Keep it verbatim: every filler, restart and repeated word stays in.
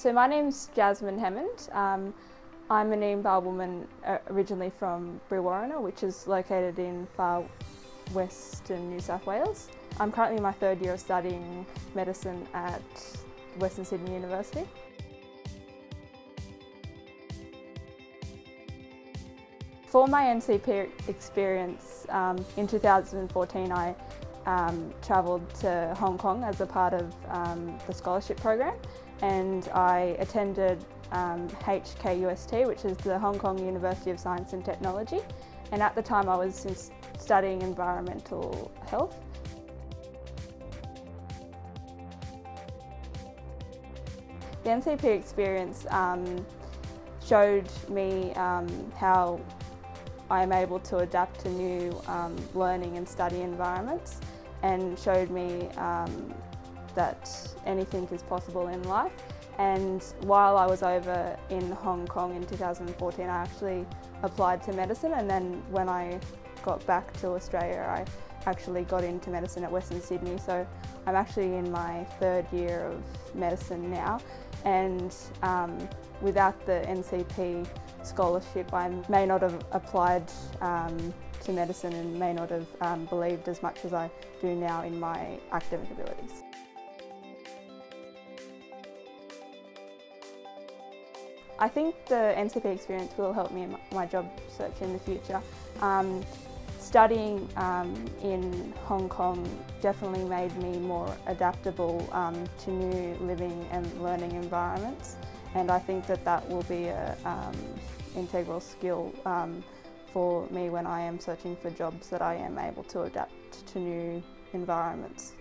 So my name's Jasmine Hammond. Um, I'm an Inbar woman uh, originally from Bril Warrina, which is located in far western New South Wales. I'm currently in my third year of studying medicine at Western Sydney University. For my N C P experience um, in two thousand fourteen, I um, travelled to Hong Kong as a part of um, the scholarship program, and I attended um, H K U S T, which is the Hong Kong University of Science and Technology, and at the time I was studying environmental health. The N C P experience um, showed me um, how I am able to adapt to new um, learning and study environments, and showed me um, that anything is possible in life. And while I was over in Hong Kong in two thousand fourteen, I actually applied to medicine, and then when I got back to Australia, I actually got into medicine at Western Sydney. So I'm actually in my third year of medicine now, and um, without the N C P scholarship, I may not have applied um, to medicine and may not have um, believed as much as I do now in my academic abilities. I think the N C P experience will help me in my job search in the future. Um, studying um, in Hong Kong definitely made me more adaptable um, to new living and learning environments, and I think that that will be an um, integral skill um, for me when I am searching for jobs, that I am able to adapt to new environments.